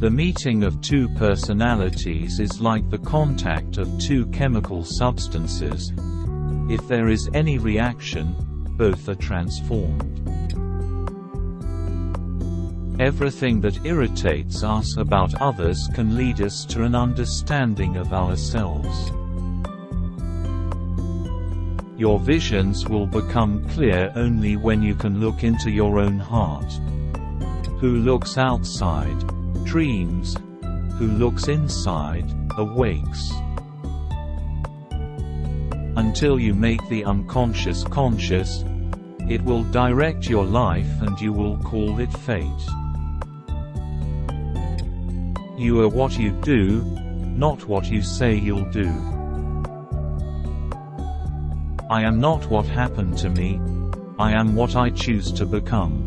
The meeting of two personalities is like the contact of two chemical substances. If there is any reaction, both are transformed. Everything that irritates us about others can lead us to an understanding of ourselves. Your visions will become clear only when you can look into your own heart. Who looks outside? Dreams. Who looks inside, awakes. Until you make the unconscious conscious, it will direct your life and you will call it fate. You are what you do, not what you say you'll do. I am not what happened to me, I am what I choose to become.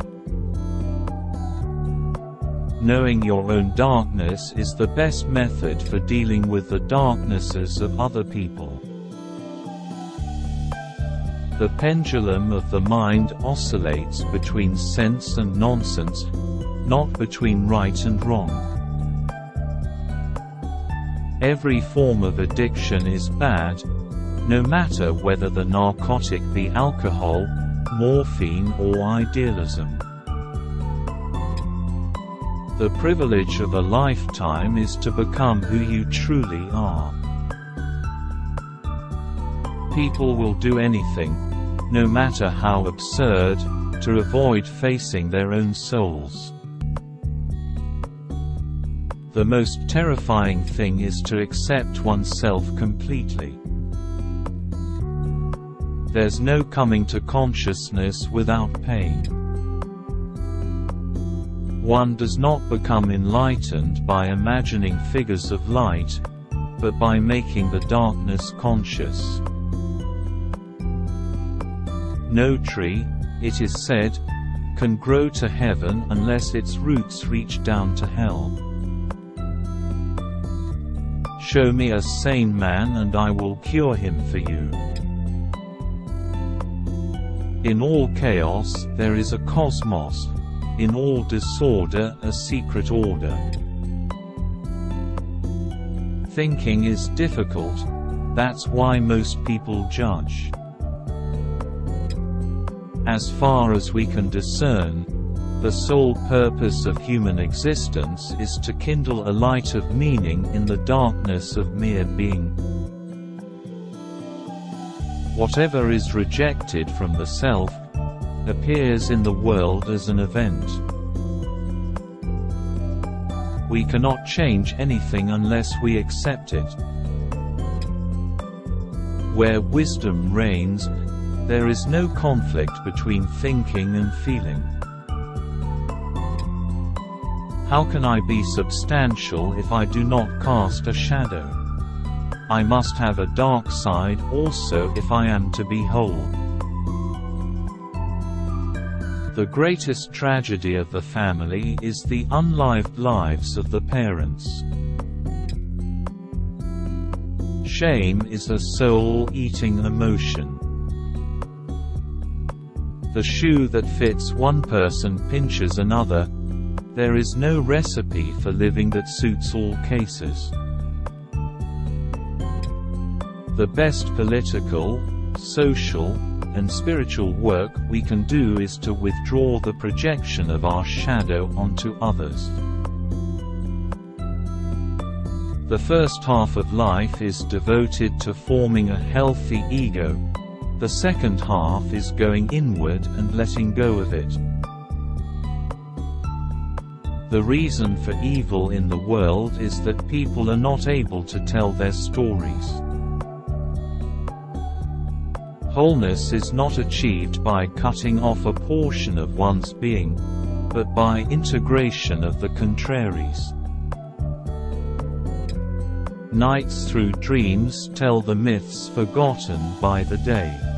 Knowing your own darkness is the best method for dealing with the darknesses of other people. The pendulum of the mind oscillates between sense and nonsense, not between right and wrong. Every form of addiction is bad, no matter whether the narcotic be alcohol, morphine or idealism. The privilege of a lifetime is to become who you truly are. People will do anything, no matter how absurd, to avoid facing their own souls. The most terrifying thing is to accept oneself completely. There's no coming to consciousness without pain. One does not become enlightened by imagining figures of light, but by making the darkness conscious. No tree, it is said, can grow to heaven unless its roots reach down to hell. Show me a sane man and I will cure him for you. In all chaos, there is a cosmos. In all disorder, a secret order. Thinking is difficult, that's why most people judge. As far as we can discern, the sole purpose of human existence is to kindle a light of meaning in the darkness of mere being. Whatever is rejected from the self, appears in the world as an event. We cannot change anything unless we accept it. Where wisdom reigns, there is no conflict between thinking and feeling. How can I be substantial if I do not cast a shadow? I must have a dark side also if I am to be whole. The greatest tragedy of the family is the unlived lives of the parents. Shame is a soul-eating emotion. The shoe that fits one person pinches another. There is no recipe for living that suits all cases. The best political, social, and spiritual work we can do is to withdraw the projection of our shadow onto others. The first half of life is devoted to forming a healthy ego. The second half is going inward and letting go of it. The reason for evil in the world is that people are not able to tell their stories. Wholeness is not achieved by cutting off a portion of one's being, but by integration of the contraries. Nights through dreams tell the myths forgotten by the day.